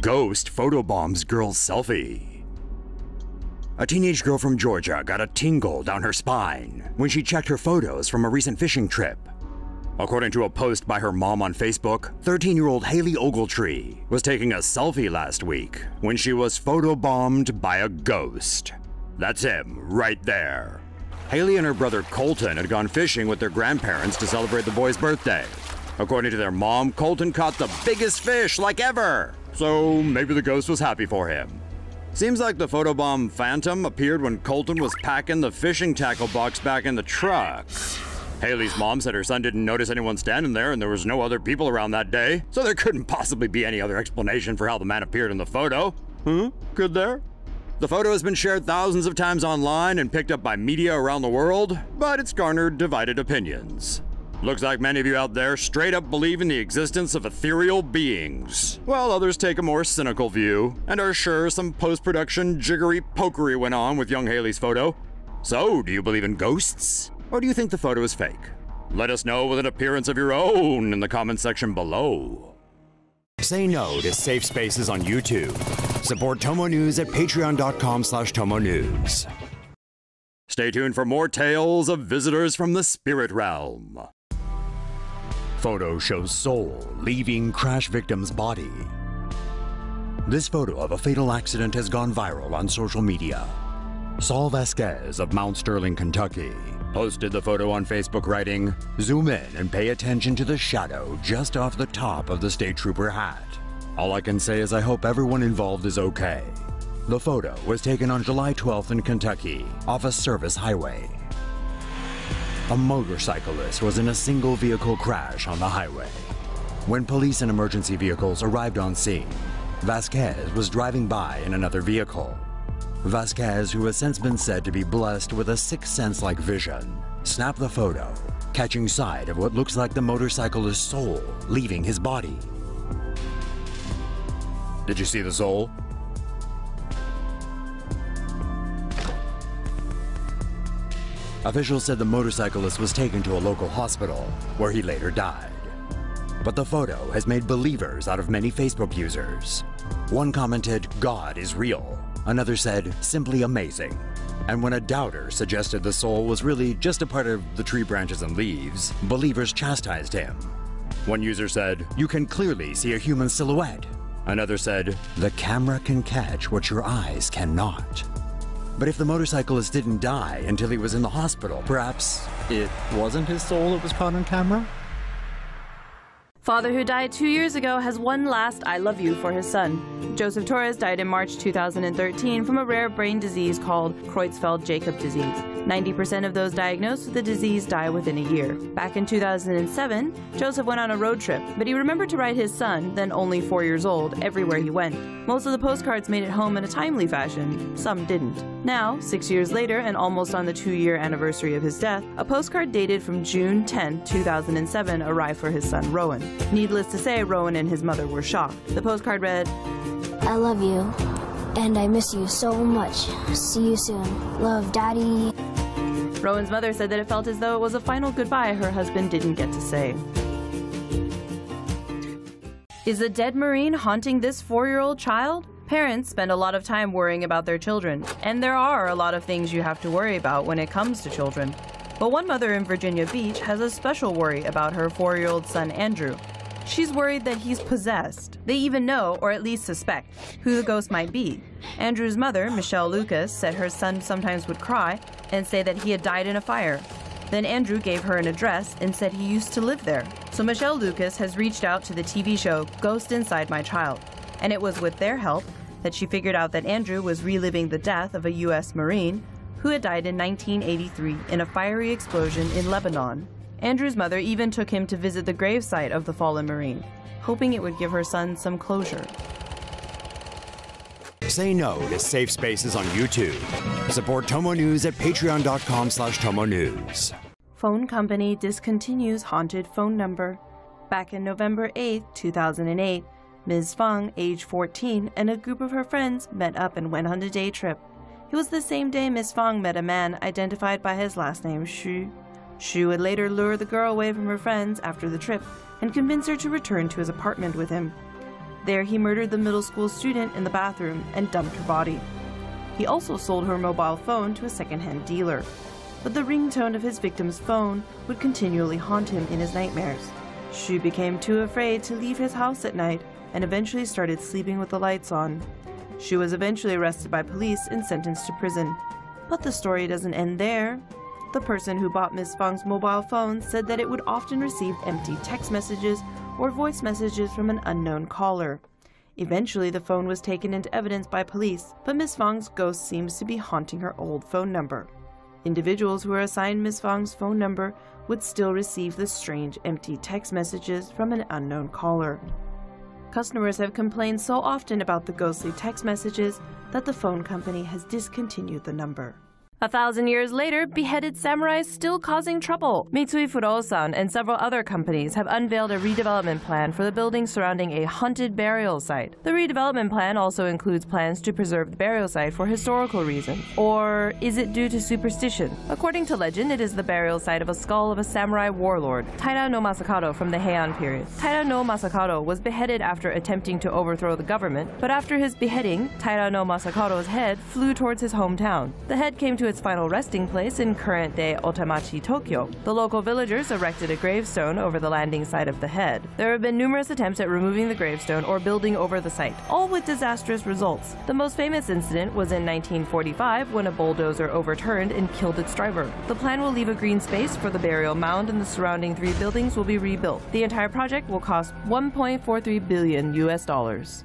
Ghost photobombs girl's selfie. A teenage girl from Georgia got a tingle down her spine when she checked her photos from a recent fishing trip. According to a post by her mom on Facebook, 13-year-old Haley Ogletree was taking a selfie last week when she was photobombed by a ghost. That's him, right there. Haley and her brother Kolton had gone fishing with their grandparents to celebrate the boy's birthday. According to their mom, Kolton caught the biggest fish like ever, so maybe the ghost was happy for him. Seems like the photobomb phantom appeared when Kolton was packing the fishing tackle box back in the truck. Haley's mom said her son didn't notice anyone standing there and there was no other people around that day, so there couldn't possibly be any other explanation for how the man appeared in the photo. Could there? The photo has been shared thousands of times online and picked up by media around the world, but it's garnered divided opinions. Looks like many of you out there straight up believe in the existence of ethereal beings, while others take a more cynical view and are sure some post-production jiggery-pokery went on with young Haley's photo. So, do you believe in ghosts? Or do you think the photo is fake? Let us know with an appearance of your own in the comment section below. Say no to safe spaces on YouTube. Support TomoNews at patreon.com/TomoNews. Stay tuned for more tales of visitors from the spirit realm. Photo shows soul leaving crash victim's body. This photo of a fatal accident has gone viral on social media. Saul Vasquez of Mount Sterling, Kentucky, posted the photo on Facebook writing, "Zoom in and pay attention to the shadow just off the top of the state trooper hat. All I can say is I hope everyone involved is okay." The photo was taken on July 12th in Kentucky, off a service highway. A motorcyclist was in a single vehicle crash on the highway. When police and emergency vehicles arrived on scene, Vasquez was driving by in another vehicle. Vasquez, who has since been said to be blessed with a sixth sense-like vision, snapped the photo, catching sight of what looks like the motorcyclist's soul leaving his body. Did you see the soul? Officials said the motorcyclist was taken to a local hospital, where he later died. But the photo has made believers out of many Facebook users. One commented, "God is real." Another said, "Simply amazing." And when a doubter suggested the soul was really just a part of the tree branches and leaves, believers chastised him. One user said, "You can clearly see a human silhouette." Another said, "The camera can catch what your eyes cannot." But if the motorcyclist didn't die until he was in the hospital, perhaps it wasn't his soul that was caught on camera? Father who died 2 years ago has one last I love you for his son. Joseph Torres died in March 2013 from a rare brain disease called Creutzfeldt-Jakob disease. 90% of those diagnosed with the disease die within a year. Back in 2007, Joseph went on a road trip, but he remembered to write his son, then only 4 years old, everywhere he went. Most of the postcards made it home in a timely fashion. Some didn't. Now, 6 years later, and almost on the 2-year anniversary of his death, a postcard dated from June 10, 2007 arrived for his son, Rowan. Needless to say, Rowan and his mother were shocked. The postcard read, "I love you, and I miss you so much. See you soon. Love, Daddy." Rowan's mother said that it felt as though it was a final goodbye her husband didn't get to say. Is a dead Marine haunting this 4-year-old child? Parents spend a lot of time worrying about their children, and there are a lot of things you have to worry about when it comes to children. But one mother in Virginia Beach has a special worry about her 4-year-old son, Andrew. She's worried that he's possessed. They even know, or at least suspect, who the ghost might be. Andrew's mother, Michelle Lucas, said her son sometimes would cry and say that he had died in a fire. Then Andrew gave her an address and said he used to live there. So Michelle Lucas has reached out to the TV show Ghost Inside My Child, and it was with their help that she figured out that Andrew was reliving the death of a U.S. Marine who had died in 1983 in a fiery explosion in Lebanon. Andrew's mother even took him to visit the gravesite of the fallen Marine, hoping it would give her son some closure. Say no to safe spaces on YouTube. Support TomoNews at patreon.com/TomoNews. Phone company discontinues haunted phone number. Back in November 8, 2008, Ms. Fang, age 14, and a group of her friends met up and went on a day trip. It was the same day Ms. Fang met a man identified by his last name, Xu. Xu would later lure the girl away from her friends after the trip and convince her to return to his apartment with him. There, he murdered the middle school student in the bathroom and dumped her body. He also sold her mobile phone to a second-hand dealer, but the ringtone of his victim's phone would continually haunt him in his nightmares. Xu became too afraid to leave his house at night and eventually started sleeping with the lights on. Xu was eventually arrested by police and sentenced to prison. But the story doesn't end there. The person who bought Ms. Fang's mobile phone said that it would often receive empty text messages or voice messages from an unknown caller. Eventually, the phone was taken into evidence by police, but Ms. Fang's ghost seems to be haunting her old phone number. Individuals who were assigned Ms. Fang's phone number would still receive the strange, empty text messages from an unknown caller. Customers have complained so often about the ghostly text messages that the phone company has discontinued the number. 1,000 years later, beheaded samurai still causing trouble. Mitsui Fudosan and several other companies have unveiled a redevelopment plan for the building surrounding a haunted burial site. The redevelopment plan also includes plans to preserve the burial site for historical reasons. Or is it due to superstition? According to legend, it is the burial site of a skull of a samurai warlord, Taira no Masakado from the Heian period. Taira no Masakado was beheaded after attempting to overthrow the government, but after his beheading, Taira no Masakado's head flew towards his hometown. The head came to its final resting place in current-day Otamachi, Tokyo. The local villagers erected a gravestone over the landing site of the head. There have been numerous attempts at removing the gravestone or building over the site, all with disastrous results. The most famous incident was in 1945 when a bulldozer overturned and killed its driver. The plan will leave a green space for the burial mound and the surrounding three buildings will be rebuilt. The entire project will cost $1.43 billion.